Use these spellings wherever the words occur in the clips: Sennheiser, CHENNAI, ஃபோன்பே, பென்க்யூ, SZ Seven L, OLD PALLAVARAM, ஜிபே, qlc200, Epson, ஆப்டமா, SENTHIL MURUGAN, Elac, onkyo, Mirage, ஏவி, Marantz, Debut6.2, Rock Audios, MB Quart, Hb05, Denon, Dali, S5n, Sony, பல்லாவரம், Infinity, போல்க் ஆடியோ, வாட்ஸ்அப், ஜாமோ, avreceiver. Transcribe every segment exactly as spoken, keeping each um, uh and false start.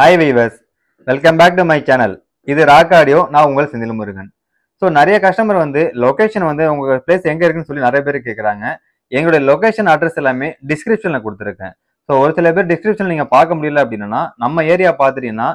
Hi viewers, welcome back to my channel. இது Rock Audio. நான் உங்கள் செந்தில் முருகன். ஸோ நிறைய கஸ்டமர் வந்து லொக்கேஷன் வந்து உங்கள் பிளேஸ் எங்கே இருக்குன்னு சொல்லி நிறைய பேர் கேட்குறாங்க. எங்களுடைய லொக்கேஷன் அட்ரஸ் எல்லாமே டிஸ்கிரிப்ஷனில் கொடுத்துருக்கேன். ஸோ ஒரு சில பேர் டிஸ்கிரிப்ஷன் நீங்கள் பார்க்க முடியல அப்படின்னா, நம்ம ஏரியா பார்த்துட்டீங்கன்னா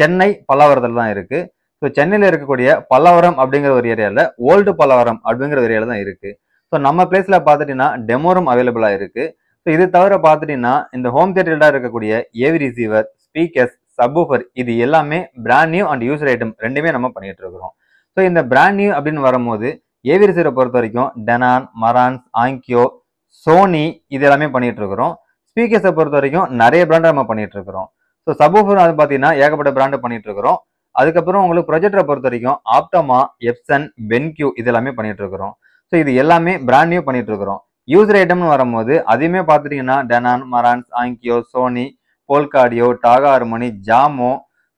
சென்னை பல்லாவரத்தில் தான் இருக்குது. ஸோ சென்னையில் இருக்கக்கூடிய பல்லாவரம் அப்படிங்கிற ஒரு ஏரியாவில், ஓல்டு பல்லாவரம் அப்படிங்கிற ஒரு ஏரியாவில் தான் இருக்குது. ஸோ நம்ம பிளேஸில் பார்த்துட்டிங்கன்னா டெமோரும் அவைலபிளாக இருக்குது. ஸோ இது தவிர பார்த்துட்டிங்கன்னா இந்த ஹோம் தேட்டர்டாக இருக்கக்கூடிய ஏவி ரிசீவர், ஸ்பீக்கர்ஸ், சப்வூஃபர், இது எல்லாமே brand new and user item ரெண்டுமே நம்ம பண்ணிட்டு இருக்கிறோம். ஸோ இந்த பிராண்ட் நியூ அப்படின்னு வரும்போது ஏவி ரிசீவரை பொறுத்த வரைக்கும் டெனான், மரான்ஸ், ஆங்கியோ, சோனி இது எல்லாமே பண்ணிட்டு இருக்கிறோம். ஸ்பீக்கர்ஸை பொறுத்த வரைக்கும் நிறைய பிராண்டை நம்ம பண்ணிட்டு இருக்கிறோம். ஸோ சப்வூஃபர் அது பார்த்தீங்கன்னா ஏகப்பட்ட பிராண்டு பண்ணிட்டு இருக்கிறோம். அதுக்கப்புறம் உங்களுக்கு ப்ரொஜெக்டரை பொறுத்த வரைக்கும் ஆப்டமா, எப்சன், பென்க்யூ இது எல்லாமே பண்ணிட்டு இருக்கிறோம். ஸோ இது எல்லாமே பிராண்ட் நியூ பண்ணிட்டு இருக்கிறோம். யூசர் ஐட்டம்னு வரும்போது அதையுமே பார்த்துட்டீங்கன்னா Denon, Marantz, Onkyo, Sony, போல்க் ஆடியோ, டாகா ஹார்மோனி, ஜாமோ,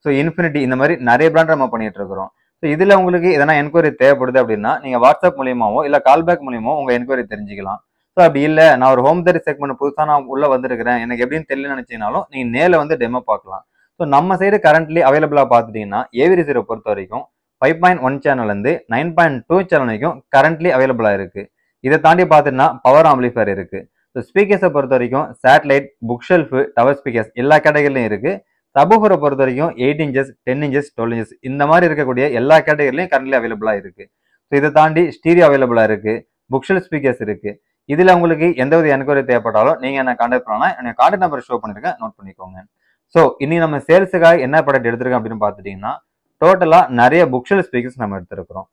ஸோ இன்ஃபினிட்டி இந்த மாதிரி நிறைய பிராண்ட் நம்ம பண்ணிட்டு இருக்கிறோம். ஸோ இதில் உங்களுக்கு எதனா என்கொயரி தேவைப்படுது அப்படின்னா நீங்கள் வாட்ஸ்அப் மூலியமாவோ இல்லை கால்பேக் மூலியமோ உங்கள் என்கொயரி தெரிஞ்சுக்கலாம். ஸோ அப்படி இல்லை, நான் ஒரு ஹோம் தேட்டர் செக்மெண்ட் புதுசாக நான் உள்ளே வந்திருக்கிறேன், எனக்கு எப்படின்னு தெரியல நினச்சிங்கனாலும் நீங்கள் நேரில் வந்து டெமோ பார்க்கலாம். ஸோ நம்ம சைடு கரண்ட்லி அவைலபிளாக பார்த்துட்டிங்கன்னா ஏவி ரிசீவரை பொறுத்த வரைக்கும் ஃபைவ் பாயிண்ட் ஒன் சேனல்லேருந்து நைன் பாயிண்ட் டூ சேனல் வரைக்கும் கரண்ட்லி அவைலபிளாக இருக்குது. இதை தாண்டி பார்த்துட்டுனா பவர் ஆம்பிளிஃபயர் இருக்குது. ஸோ ஸ்பீக்கர்ஸை பொறுத்த வரைக்கும் satellite, bookshelf, tower speakers எல்லா கேட்டகரிலையும் இருக்குது. சப்வூஃபரை பொறுத்த வரைக்கும் eight inches, ten inches, twelve inches இந்த மாதிரி இருக்கக்கூடிய எல்லா கேட்டகரிலையும் கரண்ட்லி அவைலபிளாக இருக்குது. ஸோ இதை தாண்டி ஸ்டீரியோ அவைலபிளாக இருக்குது, புக் ஷெல்ஃப் ஸ்பீக்கர்ஸ் இருக்குது. இதில் உங்களுக்கு எந்தவித என்கொயரி தேவைப்பட்டாலும் நீங்கள் என்ன காண்டாக்ட் பண்ணலாம். என்னோட காண்டாக்ட் நம்பர் ஷோ பண்ணியிருக்கேன், நோட் பண்ணிக்கோங்க. ஸோ இனி நம்ம சேல்ஸுக்காக என்ன ப்ராடக்ட் எடுத்துருக்கோம் அப்படின்னு பார்த்துட்டிங்கன்னா டோட்டலாக நிறைய புக் ஷெல்ஃப் ஸ்பீக்கர்ஸ் நம்ம எடுத்துருக்கிறோம்.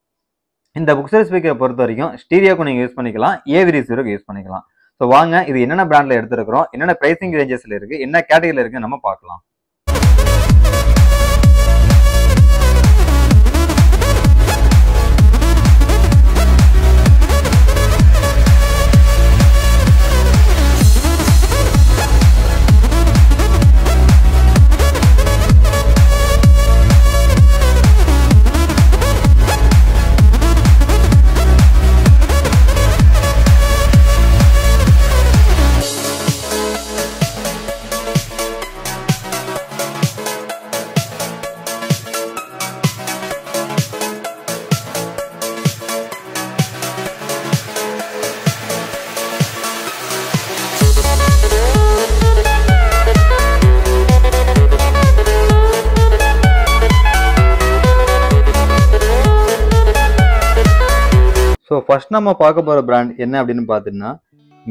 இந்த புக் ஷெல்ஃப் ஸ்பீக்கரை பொறுத்த வரைக்கும் ஸ்டீரியோக்கு நீங்கள் யூஸ் பண்ணிக்கலாம், ஏவி ரிசீவருக்கு யூஸ் பண்ணிக்கலாம். ஸோ வாங்க, இது என்னென்ன பிராண்டில் எடுத்துருக்கிறோம், என்னென்ன ப்ரைஸிங் ரேஞ்சஸில் இருக்குது, என்ன கேட்டகரியில் இருக்குன்னு நம்ம பார்க்கலாம். ஸோ ஃபர்ஸ்ட் நம்ம பார்க்க போகிற பிராண்ட் என்ன அப்படின்னு பார்த்துட்டுனா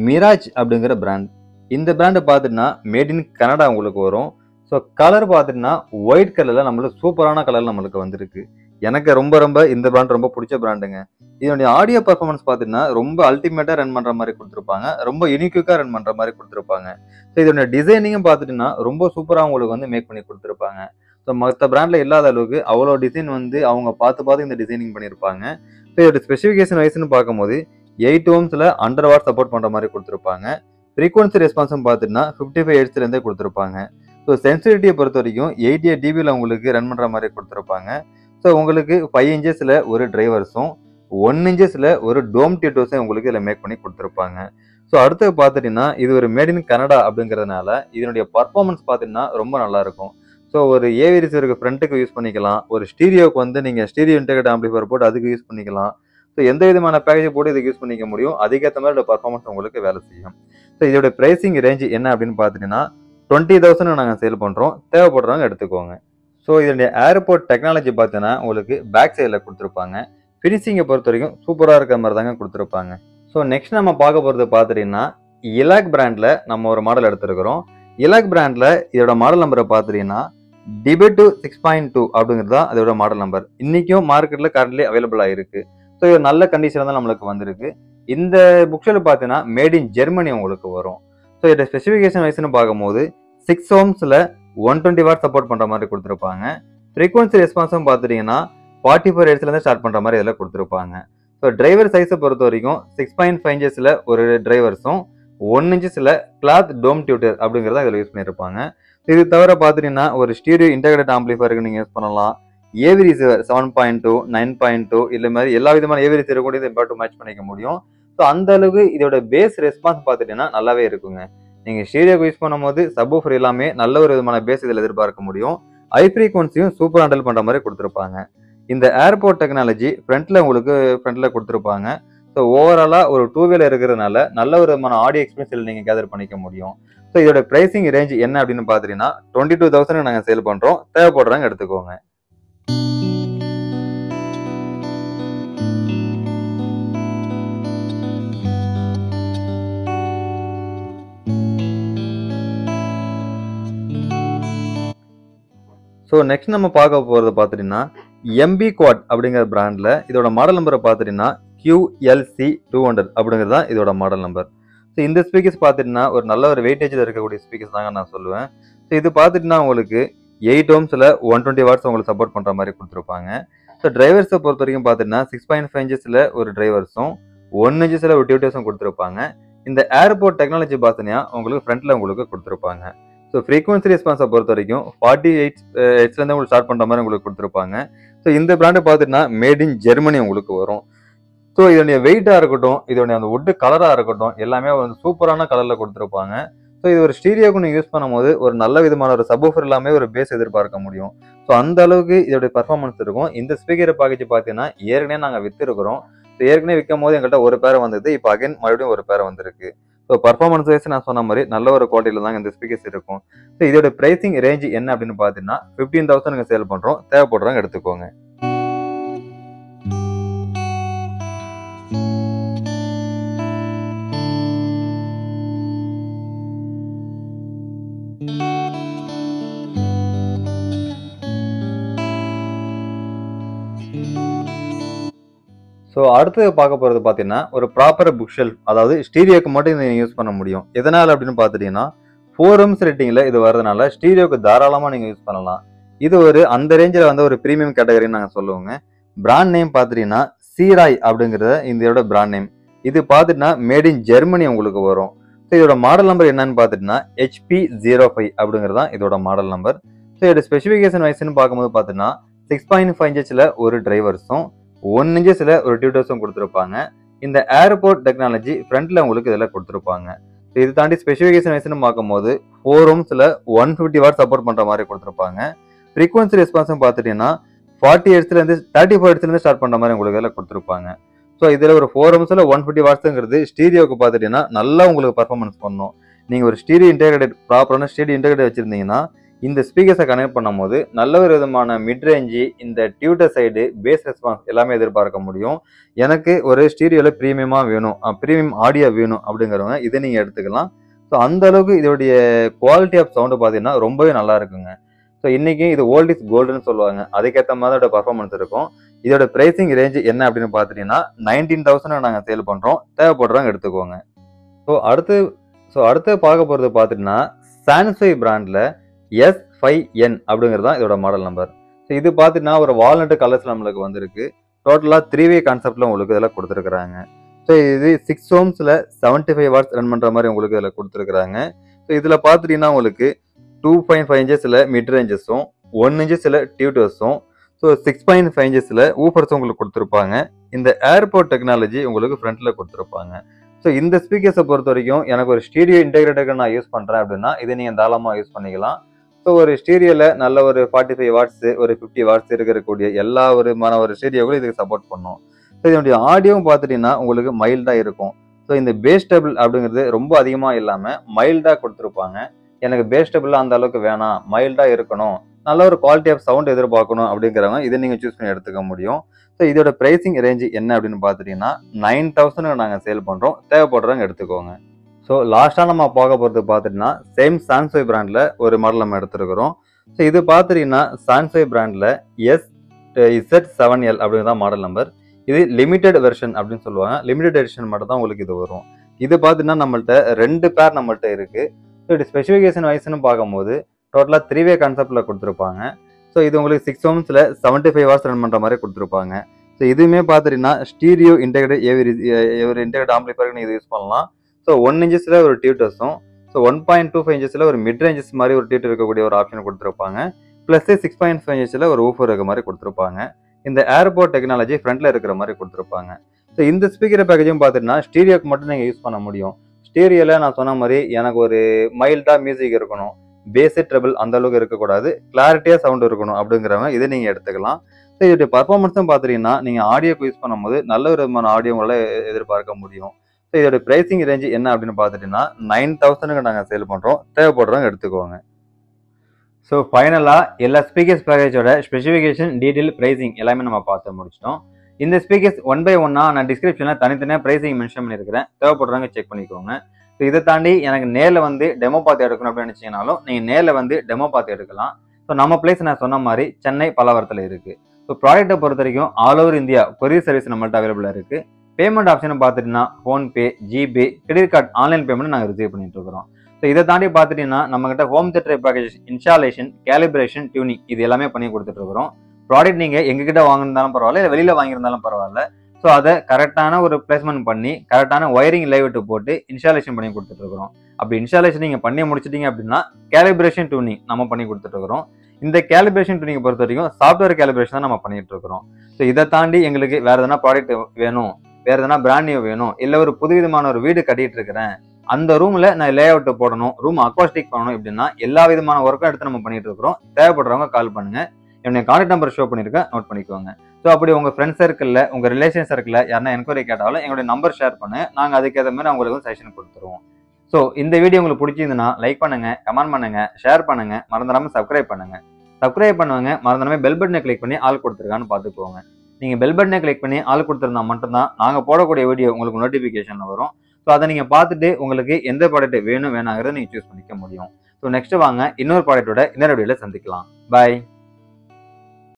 மிராஜ் அப்படிங்கிற பிராண்ட். இந்த பிராண்டு பார்த்துட்டுனா மேட் இன் கனடா உங்களுக்கு வரும். ஸோ கலர் பார்த்துட்டுனா ஒயிட் கலரில் நம்மளுக்கு சூப்பரான கலர் நம்மளுக்கு வந்திருக்கு. எனக்கு ரொம்ப ரொம்ப இந்த பிராண்ட் ரொம்ப பிடிச்ச பிராண்டுங்க. இதனுடைய ஆடியோ பர்ஃபார்மன்ஸ் பார்த்துட்டுனா ரொம்ப அல்டிமேட்டாக ரன் பண்ணுற மாதிரி கொடுத்துருப்பாங்க, ரொம்ப யூனிக்யூக்காக ரன் பண்ணுற மாதிரி கொடுத்துருப்பாங்க. ஸோ இதனுடைய டிசைனிங்கும் பார்த்துட்டுனா ரொம்ப சூப்பராக உங்களுக்கு வந்து மேக் பண்ணி கொடுத்துருப்பாங்க. ஸோ மற்ற பிராண்டில் இல்லாத அளவுக்கு அவ்வளோ டிசைன் வந்து அவங்க பார்த்து பார்த்து இந்த டிசைனிங் பண்ணியிருப்பாங்க. ஸோ இதோட ஸ்பெசிஃபிகேஷன் வைஸ்ன்னு பார்க்கும்போது எயிட் ஓம்ஸில் ஹண்ட்ரட் வாட் சப்போர்ட் பண்ணுற மாதிரி கொடுத்துருப்பாங்க. ஃப்ரீக்வன்சி ரெஸ்பான்ஸும் பார்த்துட்டுனா ஃபிஃப்டி ஃபைவ் ஹெர்ட்ஸ்லேருந்தே கொடுத்துருப்பாங்க. ஸோ சென்சிட்டிவிட்டியை பொறுத்த வரைக்கும் எயிட்டி எயிட் டிபியில் உங்களுக்கு ரன் பண்ணுற மாதிரி கொடுத்துருப்பாங்க. ஸோ உங்களுக்கு ஃபைவ் இன்ச்சஸில் ஒரு டிரைவர்ஸும் ஒன் இன்ச்சஸில் ஒரு டோம் டியூட்டோஸும் உங்களுக்கு இதில் மேக் பண்ணி கொடுத்துருப்பாங்க. ஸோ அடுத்து பார்த்துட்டிங்கன்னா இது ஒரு மேட் இன் கனடா அப்படிங்கிறதுனால இதனுடைய பர்ஃபார்மன்ஸ் பார்த்திங்கன்னா ரொம்ப நல்லாயிருக்கும். ஸோ ஒரு ஏவி ரிசீவருக்கு ஃப்ரண்ட்டுக்கு யூஸ் பண்ணிக்கலாம், ஒரு ஸ்டீரியோவுக்கு வந்து நீங்கள் ஸ்டீரியோ இன்டெகிரேட் ஆம்பிளிஃபயர் போட்டு அதுக்கு யூஸ் பண்ணிக்கலாம். ஸோ எந்த விதமான பேக்கேஜ் போட்டு இதுக்கு யூஸ் பண்ணிக்க முடியும், அதுக்கேற்ற மாதிரி இதோட பர்ஃபார்மன்ஸ் உங்களுக்கு வேலை செய்யும். ஸோ இதோட ப்ரைஸிங் ரேஞ்சு என்ன அப்படின்னு பார்த்துட்டிங்கன்னா டுவெண்ட்டி தௌசண்ட் நாங்கள் சேல் பண்ணுறோம். தேவைப்படுறவங்க எடுத்துக்கோங்க. ஸோ இதனுடைய ஏர்போர்ட் டெக்னாலஜி பார்த்தீங்கன்னா உங்களுக்கு பேக் சைடில் கொடுத்துருப்பாங்க. ஃபினிஷிங்கை பொறுத்த வரைக்கும் சூப்பராக இருக்கிற மாதிரி தாங்க கொடுத்துருப்பாங்க. ஸோ நெக்ஸ்ட் நம்ம பார்க்க போகிறது பார்த்துட்டிங்கன்னா இலாக் பிராண்டில் நம்ம ஒரு மாடல் எடுத்துருக்கிறோம். இலாக் பிராண்டில் இதோட மாடல் நம்பரை பார்த்துட்டிங்கன்னா டிபெட்டு சிக்ஸ் பாயிண்ட் டூ அப்படிங்கிறது தான் அதோட மாடல் நம்பர். இன்றைக்கும் மார்க்கெட்டில் கரண்ட்லி அவைலபிளாக இருக்குது. ஸோ இது நல்ல கண்டிஷனில் தான் நம்மளுக்கு வந்திருக்கு. இந்த புக்ஸில் பார்த்தீங்கன்னா மேட் இன் ஜெர்மனி உங்களுக்கு வரும். ஸோ இதோட ஸ்பெசிஃபிகேஷன் வைஸ்ன்னு பார்க்கும்போது சிக்ஸ் ஹோம்ஸில் ஒன் டுவெண்ட்டி வாட் சப்போர்ட் பண்ணுற மாதிரி கொடுத்துருப்பாங்க. ஃப்ரீக்வன்சி ரெஸ்பான்ஸும் பார்த்துட்டிங்கன்னா ஃபார்ட்டி ஃபோர் ஹெர்ட்ஸ்லேருந்து ஸ்டார்ட் பண்ணுற மாதிரி இதில் கொடுத்துருப்பாங்க. ஸோ டிரைவர் சைஸை பொறுத்த வரைக்கும் சிக்ஸ் பாயிண்ட் ஃபைவ் இன்ச்சஸில் ஒரு டிரைவர்ஸும் ஒன் இன்ச்சஸில் கிளாத் டோம் டியூட்டர் அப்படிங்கிறத இதில் யூஸ் பண்ணியிருப்பாங்க. இது தவிர பார்த்துட்டிங்கன்னா ஒரு ஸ்டீரியோ இன்டெகிரேட் ஆம்பிளிஃபயருக்கு நீங்கள் யூஸ் பண்ணலாம். ஏவி receiver seven point two nine point two இல்லை மாதிரி எல்லா விதமான ஏவி ரிசீவர் கூட இதை மேட்ச் பண்ணிக்க முடியும். ஸோ அந்த அளவுக்கு இதோட பேஸ் ரெஸ்பான்ஸ் பார்த்துட்டிங்கன்னா நல்லாவே இருக்குங்க. நீங்கள் ஸ்டீரியோக்கு யூஸ் பண்ணும் போது சப்வூஃபர் எல்லாமே நல்ல ஒரு விதமான பேஸ் இதில் எதிர்பார்க்க முடியும். ஐ ஃப்ரீக்வன்சியும் சூப்பர் ஹேண்டில் பண்ணுற மாதிரி கொடுத்துருப்பாங்க. இந்த ஏர்போர்ட் டெக்னாலஜி ஃப்ரண்ட்டில் உங்களுக்கு ஃப்ரண்ட்டில் கொடுத்துருப்பாங்க. ஸோ ஓவராலாக ஒரு டூ வீலர் இருக்கிறதுனால நல்ல ஒரு விதமான ஆடியோ எக்ஸ்பீரியன்ஸ் இதில் நீங்கள் கேதர் பண்ணிக்க முடியும். ஸோ இதோட ப்ரைஸிங் ரேஞ்ச் என்ன அப்படின்னு பார்த்தீங்கன்னா டுவெண்ட்டி டூ தௌசண்ட் நாங்கள் சேல் பண்ணுறோம். தேவைப்படுறாங்க எடுத்துக்கோங்க. ஸோ நெக்ஸ்ட் நம்ம பார்க்க போகிறது பார்த்துட்டிங்கன்னா எம்பி குவாட் அப்படிங்கிற பிராண்டில் இதோட மாடல் நம்பரை பார்த்துட்டிங்கன்னா கியூஎல்சி டூ ஹண்ட்ரட் அப்படிங்கிறது தான் இதோட மாடல் நம்பர். ஸோ இந்த ஸ்பீக்கர்ஸ் பார்த்துட்டிங்கன்னா ஒரு நல்ல ஒரு வெயிட்டேஜில் இருக்கக்கூடிய ஸ்பீக்கர்ஸ் தாங்க நான் சொல்லுவேன். ஸோ இது பார்த்துட்டிங்கன்னா உங்களுக்கு எயிட் ஓம்ஸில் ஒன் டுவெண்ட்டி வாட்ஸ் உங்களுக்கு சப்போர்ட் பண்ணுற மாதிரி கொடுத்துருப்பாங்க. ஸோ டிரைவர்ஸை பொறுத்த வரைக்கும் பார்த்துட்டிங்கன்னா சிக்ஸ் பாயிண்ட் ஃபைவ் இன்ச்சஸில் ஒரு டிரைவர்ஸும் ஒன் இன்ச்சஸில் ஒரு டியூட்டர்ஸும் கொடுத்துருப்பாங்க. இந்த ஏர்போர்ட் டெக்னாலஜி பார்த்தீங்கன்னா உங்களுக்கு ஃப்ரண்ட்டில் உங்களுக்கு கொடுத்துருப்பாங்க. ஸோ ஃப்ரீக்வன்சி ரெஸ்பான்ஸை பொறுத்த வரைக்கும் ஃபார்ட்டி எயிட் எயிட்ஸ்லேருந்து உங்களுக்கு ஸ்டார்ட் பண்ணுற மாதிரி உங்களுக்கு கொடுத்துருப்பாங்க. ஸோ இந்த பிராண்டு பார்த்துட்டுனா மேட் இன் ஜெர்மனி உங்களுக்கு வரும். ஸோ இதோடைய வெயிட்டாக இருக்கட்டும், இதோடைய அந்த வுட்டு கலராக இருக்கட்டும், எல்லாமே வந்து சூப்பரான கலரில் கொடுத்துருப்பாங்க. ஸோ இது ஒரு ஸ்டீரியோக்கு நீங்கள் யூஸ் பண்ணும் போது ஒரு நல்ல விதமான ஒரு சப்வூஃபர் எல்லாமே ஒரு பேஸ் எதிர்பார்க்க முடியும். ஸோ அந்த அளவுக்கு இதோடைய பர்ஃபார்மன்ஸ் இருக்கும். இந்த ஸ்பீக்கரை பேக்கேஜ் பார்த்தீங்கன்னா ஏற்கனவே நாங்கள் விற்றுருக்கிறோம். ஸோ ஏற்கனவே விற்கும் போது எங்கள்கிட்ட ஒரு பேர் வந்தது, இப்போ அகைன் மறுபடியும் ஒரு பேர் வந்திருக்கு. ஸோ பர்ஃபார்மன்ஸ் வைஸ் நான் சொன்ன மாதிரி நல்ல ஒரு குவாலிட்டியில் தாங்க இந்த ஸ்பீக்கர்ஸ் இருக்கும். ஸோ இதோட ப்ரைஸிங் ரேஞ்ச் என்ன அப்படின்னு பார்த்தீங்கன்னா ஃபிஃப்டீன் தௌசண்ட் சேல் பண்ணுறோம். தேவைப்படுறாங்க எடுத்துக்கோங்க. ஸோ அடுத்து பார்க்க போகிறது பார்த்தீங்கன்னா ஒரு ப்ராப்பர் புக் ஷெல்ஃப், அதாவது ஸ்டீரியோக்கு மட்டும் இதை நீங்கள் யூஸ் பண்ண முடியும். எதனால் அப்படின்னு பார்த்துட்டிங்கன்னா ஃபோர் ரூம்ஸ் ரேட்டிங்கில் இது வரதுனால ஸ்டீரியோக்கு தாராளமாக நீங்கள் யூஸ் பண்ணலாம். இது ஒரு அந்த ரேஞ்சில் வந்து ஒரு ப்ரீமியம் கேட்டகரின்னு நாங்கள் சொல்லுவோங்க. பிராண்ட் நேம் பார்த்துட்டிங்கன்னா சீராய் அப்படிங்கிறத இதோட பிராண்ட் நேம். இது பார்த்துட்டுனா மேட் இன் ஜெர்மனி உங்களுக்கு வரும். ஸோ இதோட மாடல் நம்பர் என்னன்னு பார்த்துட்டுனா ஹெச்பி ஜீரோ ஃபைவ் அப்படிங்கிறது தான் இதோட மாடல் நம்பர். ஸோ இதோட ஸ்பெசிஃபிகேஷன் வைஸ்ன்னு பார்க்கும்போது பார்த்தீங்கன்னா சிக்ஸ் பாயிண்ட் ஃபைவ் இன்ச்சில் ஒரு டிரைவர்ஸும் ஒன் இன்ச்சஸில் ஒரு டியூட்டர்ஸும் கொடுத்துருப்பாங்க. இந்த ஏர்போர்ட் டெக்னாலஜி ஃப்ரண்ட்டில் உங்களுக்கு இதில் கொடுத்துருப்பாங்க. ஸோ இது தாண்டி ஸ்பெசிஃபிகேஷன் வைஸ்ன்னு பார்க்கும்போது ஃபோர் ஓம்ஸில் ஒன் ஃபிஃப்டி வாட் சப்போர்ட் பண்ணுற மாதிரி கொடுத்துருப்பாங்க. ஃப்ரீக்வன்சி ரெஸ்பான்ஸும் பார்த்துட்டிங்கன்னா ஃபார்ட்டி ஹெர்ட்ஸ்லேருந்து தேர்ட்டி ஃபோர் ஹெர்ட்ஸ்லேருந்து ஸ்டார்ட் பண்ணுற மாதிரி உங்களுக்கு இதில் கொடுத்துருப்பாங்க. ஸோ இதில் ஒரு ஃபோர் ஓம்ஸில் ஒன் ஃபிஃப்டி வாட்ஸுங்கிறது ஸ்டீரியோக்கு பார்த்துட்டிங்கன்னா நல்லா உங்களுக்கு பர்ஃபார்மன்ஸ் பண்ணும். நீங்கள் ஒரு ஸ்டீரியோ இன்டெகிரேட் ப்ராப்பரான ஸ்டீரியோ இன்டெகிரேட் வச்சுருந்தீங்கன்னா இந்த ஸ்பீக்கர்ஸை கனெக்ட் பண்ணும் போது நல்ல ஒரு விதமான மிட் ரேஞ்சு, இந்த டியூட்டர் சைடு பேஸ் ரெஸ்பான்ஸ் எல்லாமே எதிர்பார்க்க முடியும். எனக்கு ஒரு ஸ்டீரியோவில் ப்ரீமியமாக வேணும், ப்ரீமியம் ஆடியோ வேணும் அப்படிங்கிறவங்க இதை நீங்கள் எடுத்துக்கலாம். ஸோ அந்தளவுக்கு இதோடைய குவாலிட்டி ஆஃப் சவுண்டு பார்த்தீங்கன்னா ரொம்பவே நல்லா இருக்குங்க. ஸோ இன்றைக்கி இது ஓல்ட் இஸ் கோல்டுன்னு சொல்லுவாங்க, அதுக்கேற்ற மாதிரி இதோட பர்ஃபார்மன்ஸ் இருக்கும். இதோட ப்ரைஸிங் ரேஞ்சு என்ன அப்படின்னு பார்த்துட்டிங்கன்னா நைன்டீன் தௌசண்ட் நாங்கள் சேல் பண்ணுறோம். தேவைப்படுறவங்க எடுத்துக்கோங்க. ஸோ அடுத்து ஸோ அடுத்து பார்க்க போகிறது பார்த்துட்டிங்கன்னா சான்ஸ்வை பிராண்டில் எஸ் ஃபைவ் என் அப்படிங்கிறது தான் இதோட மாடல் நம்பர். ஸோ இது பார்த்துட்டுனா ஒரு வால்நட்டு கலர்ஸில் நம்மளுக்கு வந்துருக்கு. டோட்டலாக த்ரீ வே கான்செப்டில் உங்களுக்கு இதில் கொடுத்துருக்குறாங்க. ஸோ இது சிக்ஸ் ஓம்ஸில் செவன்ட்டி ஃபைவ் வாட்ஸ் ரன் பண்ணுற மாதிரி உங்களுக்கு இதில் கொடுத்துருக்குறாங்க. ஸோ இதில் பார்த்துட்டிங்கன்னா உங்களுக்கு டூ பாயிண்ட் ஃபைவ் இன்ச்சஸில் மிட் ரேஞ்சஸும் ஒன் இன்ச்சஸில் டியூட்டர்ஸும் ஸோ சிக்ஸ் பாயிண்ட் ஃபைவ் இன்ச்சஸில் ஊஃபர்ஸும் உங்களுக்கு கொடுத்துருப்பாங்க. இந்த ஏர்போர்ட் டெக்னாலஜி உங்களுக்கு ஃப்ரண்ட்டில் கொடுத்துருப்பாங்க. ஸோ இந்த ஸ்பீக்கர்ஸை பொறுத்த வரைக்கும் எனக்கு ஒரு ஸ்டீரியோ இன்டெகிரேட்டருக்கு நான் யூஸ் பண்ணுறேன் அப்படின்னா இதை நீங்கள் தாராளமாக யூஸ் பண்ணிக்கலாம். ஸோ ஒரு ஸ்டீரியோவில் நல்ல ஒரு ஃபார்ட்டி ஃபைவ் வாட்ஸு ஒரு ஃபிஃப்டி வாட்ஸ் இருக்கக்கூடிய எல்லா விதமான ஒரு ஸ்டீரியோவும் இதுக்கு சப்போர்ட் பண்ணும். ஸோ இதனுடைய ஆடியோவும் பார்த்துட்டிங்கன்னா உங்களுக்கு மைல்டாக இருக்கும். ஸோ இந்த பேஸ் டேபிள் அப்படிங்கிறது ரொம்ப அதிகமாக இல்லாமல் மைல்டாக கொடுத்துருப்பாங்க. எனக்கு பேஸ் டேபிளில் அந்த அளவுக்கு வேணாம், மைல்டாக இருக்கணும், நல்ல ஒரு குவாலிட்டி ஆஃப் சவுண்ட் எதிர்பார்க்கணும் அப்படிங்கிறவங்க இதை நீங்கள் சூஸ் பண்ணி எடுத்துக்க முடியும். ஸோ இதோட ப்ரைஸிங் ரேஞ்சு என்ன அப்படின்னு பார்த்துட்டிங்கன்னா நைன் தௌசண்ட் நாங்கள் சேல் பண்ணுறோம். தேவைப்படுறவங்க எடுத்துக்கோங்க. ஸோ லாஸ்ட்டாக நம்ம பார்க்க போகிறது பார்த்துட்டிங்கன்னா சேம் சான்ஸ்வை பிராண்டில் ஒரு மாடல் நம்ம எடுத்துருக்கிறோம். ஸோ இது பார்த்துட்டிங்கன்னா சான்ஸ்வை பிராண்டில் எஸ் இசட் செவன் எல் அப்படிங்கிற மாடல் நம்பர். இது லிமிடெட் வெர்ஷன் அப்படின்னு சொல்லுவாங்க. லிமிடெட் எடிஷன் மட்டும் தான் உங்களுக்கு இது வரும். இது பார்த்திங்கன்னா நம்மள்கிட்ட ரெண்டு பேர் நம்மள்கிட்ட இருக்குது. ஸோ இது ஸ்பெசிஃபிகேஷன் வைஸ்ன்னு பார்க்கும்போது டோட்டலாக த்ரீ வே கான்செப்டில் கொடுத்துருப்பாங்க. ஸோ இது உங்களுக்கு சிக்ஸ் ஓம்ஸில் செவன்ட்டி ஃபைவ் ஹவர்ஸ் ரன் பண்ணுற மாதிரி கொடுத்துருப்பாங்க. ஸோ இதுவுமே பார்த்துட்டிங்கன்னா ஸ்டீரியோ இன்டெகிரேட் ஏவி ஒரு இன்டெகிரேட் ஆம்பிளிஃபயருக்கு இது யூஸ் பண்ணலாம். ஸோ ஒன் இன்ச்சஸில் ஒரு டியூட்டர்ஸும் so one point two five இன்ச்சஸில் ஒரு மிட் ரேஞ்சஸ் மாதிரி ஒரு டியூட்டர் இருக்கக்கூடிய ஒரு ஆப்ஷன் கொடுத்துருப்பாங்க. ப்ளஸ் சிக்ஸ் பாயிண்ட் ஃபைவ் இன்ச்சில் ஒரு ஊஃபர் இருக்க மாதிரி கொடுத்துருப்பாங்க. இந்த ஏர்போர்ட் டெக்னாலஜி ஃப்ரண்ட்டில் இருக்கிற மாதிரி கொடுத்துருப்பாங்க. ஸோ இந்த ஸ்பீக்கர் பேக்கேஜும் பார்த்துட்டுனா ஸ்டீரியோக்கு மட்டும் நீங்கள் யூஸ் பண்ண முடியும். ஸ்டீரியோல நான் சொன்ன மாதிரி எனக்கு ஒரு மைல்டா மியூசிக் இருக்கணும், பேஸு ட்ரபிள் அந்த அளவுக்கு இருக்கக்கூடாது, கிளாரிட்டியாக சவுண்ட் இருக்கணும் அப்படிங்கிறவங்க இதை நீங்கள் எடுத்துக்கலாம். ஸோ இதோடைய பர்ஃபார்மன்ஸும் பார்த்துட்டீங்கன்னா நீங்கள் ஆடியோக்கு யூஸ் பண்ணும்போது நல்ல விதமான ஆடியோ உங்களால் எதிர்பார்க்க முடியும். ஸோ இதோடைய ப்ரைஸிங் ரேஞ்ச் என்ன அப்படின்னு பார்த்துட்டிங்கன்னா நைன் தௌசண்ட்க்கு நாங்கள் சேல் பண்ணுறோம், தேவைப்படுறவங்க எடுத்துக்கோங்க. ஸோ ஃபைனலாக எல்லா ஸ்பீக்கர்ஸ் பேக்கேஜோட ஸ்பெசிஃபிகேஷன், டீட்டெயில், ப்ரைஸிங் எல்லாமே நம்ம பார்த்து முடிச்சிட்டோம். இந்த ஸ்பீக்கர்ஸ் ஒன் பை ஒன்னாக நான் டிஸ்கிரிப்ஷனில் தனித்தனியாக ப்ரைஸிங் மென்ஷன் பண்ணியிருக்கிறேன், தேவைப்படுறவங்க செக் பண்ணிக்கோங்க. ஸோ இதை தாண்டி எனக்கு நேரில் வந்து டெமோ பார்த்து எடுக்கணும் அப்படின்னு நினச்சிங்கனாலும் நீங்கள் நேரில் வந்து டெமோ பார்த்து எடுக்கலாம். ஸோ நம்ம பிளேஸ் நான் சொன்ன மாதிரி சென்னை பலவரத்தில் இருக்குது. ஸோ ப்ராடக்ட்டை பொறுத்த வரைக்கும் all over India courier service நம்மள்ட்ட அவைலபிளாக இருக்குது. பேமெண்ட் ஆப்ஷனை பார்த்துட்டிங்கன்னா ஃபோன்பே, ஜிபே, credit card, online payment நாங்கள் ரிசீவ் பண்ணிட்டு இருக்கிறோம். ஸோ இதை தாண்டி பார்த்துட்டிங்கன்னா நம்மகிட்ட home theatre package, installation, calibration, tuning இது எல்லாமே பண்ணி கொடுத்துட்ருக்குறோம். ப்ராடக்ட் நீங்கள் எங்ககிட்ட வாங்கியிருந்தாலும் பரவாயில்ல, இல்லை வெளியில் வாங்கியிருந்தாலும் பரவாயில்ல, ஸோ அதை கரெக்டான ஒரு பிளேஸ்மெண்ட் பண்ணி கரெக்டான ஒயரிங் லைவ் விட்டு போட்டு இன்ஸ்டாலேஷன் பண்ணி கொடுத்துட்ருக்குறோம். அப்படி இன்ஸ்டாலேஷன் நீங்கள் பண்ணி முடிச்சிட்டிங்க அப்படின்னா கேலிபிரேஷன் டியூனிங் நம்ம பண்ணி கொடுத்துட்ருக்குறோம். இந்த கேலிபிரேஷன் டியூனிங்கை பொறுத்த வரைக்கும் சாஃப்ட்வேர் கேலிபிரேஷன் தான் நம்ம பண்ணிகிட்ருக்குறோம். ஸோ இதை தாண்டி எங்களுக்கு வேறு எதனா ப்ராடக்ட் வேணும், வேறு எதனா பிராண்ட் நியூ வேணும், இல்லை ஒரு புதுவிதமான ஒரு வீடு கட்டிகிட்டு இருக்கிறேன், அந்த ரூமில் நான் லே அவுட்டு போடணும், ரூம் அக்வாஸ்டிக் பண்ணணும் இப்படின்னா எல்லா விதமான ஒர்க்கும் எடுத்து நம்ம பண்ணிகிட்ருக்குறோம். தேவைப்படுறவங்க கால் பண்ணுங்கள். என்னுடைய கான்டாக்ட் நம்பர் ஷோ பண்ணியிருக்கேன், நோட் பண்ணிக்கோங்க. ஸோ அப்படி உங்கள் ஃப்ரெண்ட்ஸ் சர்க்கிளில், உங்கள் ரிலேஷன் சர்க்கிளில் யாருன்னா என்கொயரி கேட்டாலும் எங்களுடைய நம்பர் ஷேர் பண்ணு, நாங்கள் அதுக்கேற்ற மாதிரி அவங்களுக்கு சஜஷன் கொடுத்துருவோம். ஸோ இந்த வீடியோ உங்களுக்கு பிடிச்சிருந்துன்னா லைக் பண்ணுங்கள், கமெண்ட் பண்ணுங்கள், ஷேர் பண்ணுங்கள், மறந்துடாமல் சப்ஸ்கிரைப் பண்ணுங்கள். சப்ஸ்கிரைப் பண்ணுவாங்க மறந்துடாமல் பெல் பட்டனை கிளிக் பண்ணி ஆள் கொடுத்துருக்கான்னு பார்த்துக்கோங்க. நீங்கள் பெல் பட்டனை கிளிக் பண்ணி ஆள் கொடுத்துருந்தா மட்டும்தான் நாங்கள் போடக்கூடிய வீடியோ உங்களுக்கு நோட்டிஃபிகேஷனில் வரும். ஸோ அதை நீங்கள் பார்த்துட்டு உங்களுக்கு எந்த ப்ராடக்ட் வேணும் வேணாங்கிறத நீங்கள் சூஸ் பண்ணிக்க முடியும். ஸோ நெக்ஸ்ட்டு வாங்க இன்னொரு ப்ராடக்ட்டோட இன்னொரு வீடியோவில் சந்திக்கலாம். பாய்.